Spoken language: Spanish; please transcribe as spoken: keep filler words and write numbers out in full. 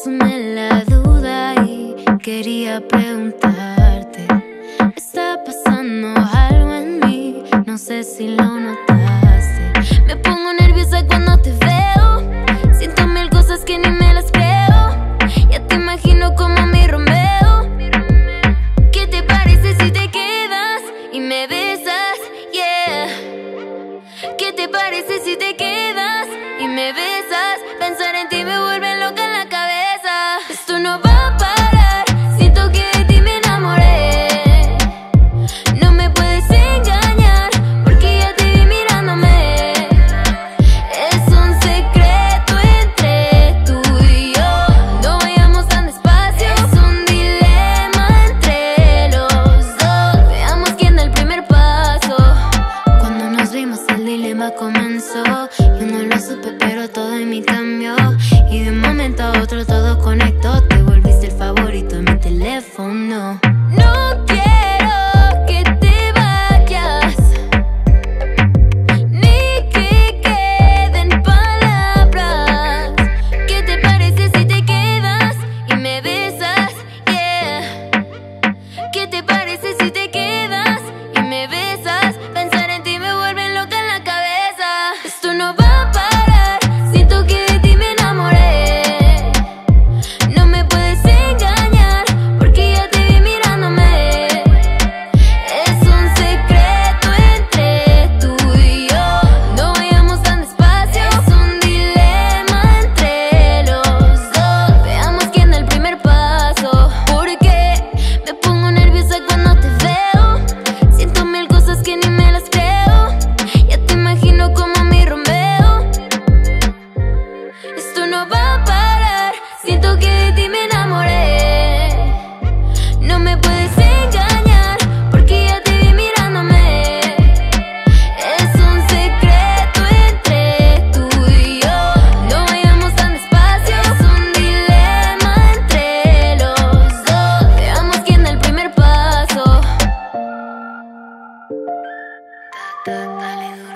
asomé la duda y quería preguntarte. Está pasando algo en mí, no sé si lo notaste. Me pongo nerviosa cuando te veo, siento mil cosas que ni me las creo. Ya te imagino como mi Romeo. ¿Qué te parece si te quedas y me besas? Yeah. ¿Qué te parece si te quedas y me besas? Pensar en ti me vuelve loca en la cabeza. Esto no va a pasar. Dale, dale.